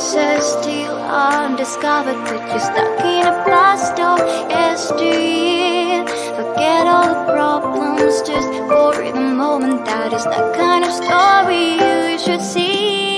voices still undiscovered, but you're stuck in a blast door SD. Forget all the problems just for the moment. That is the kind of story you should see.